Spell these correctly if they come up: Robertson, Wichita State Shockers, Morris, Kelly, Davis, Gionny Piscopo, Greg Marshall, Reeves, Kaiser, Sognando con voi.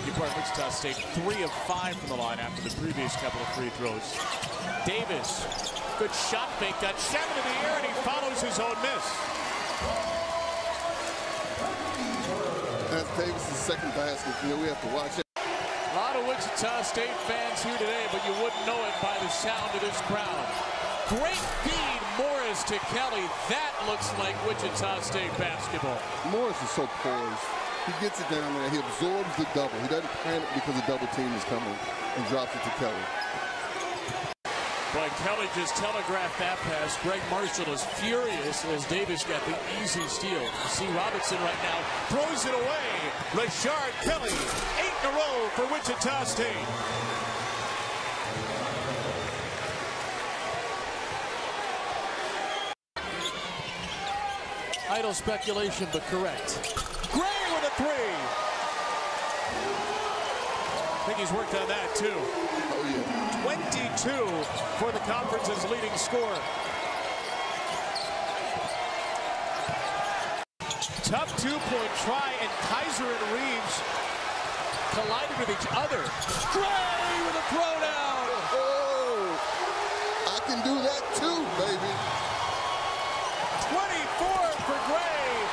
beg your pardon, Wichita State 3 of 5 from the line after the previous couple of free throws. Davis, good shot fake, got 7 in the air, and he follows his own miss. That's Davis' second basket. You know, we have to watch it. A lot of Wichita State fans here today, but you wouldn't know it by the sound of this crowd. Great feed, Morris to Kelly. That looks like Wichita State basketball. Morris is so poised. He gets it down there. He absorbs the double. He doesn't panic because the double team is coming, and drops it to Kelly. Boy, Kelly just telegraphed that pass. Greg Marshall is furious as Davis got the easy steal. You see Robertson right now throws it away. Rashard Kelly, 8 in a row for Wichita State. Idle speculation, but correct. Gray with a 3. I think he's worked on that too. Oh, yeah. 22 for the conference's leading scorer. Tough two-point try, and Kaiser and Reeves collided with each other. Gray with a throwdown. Oh, I can do that too, baby. 24 for Gray.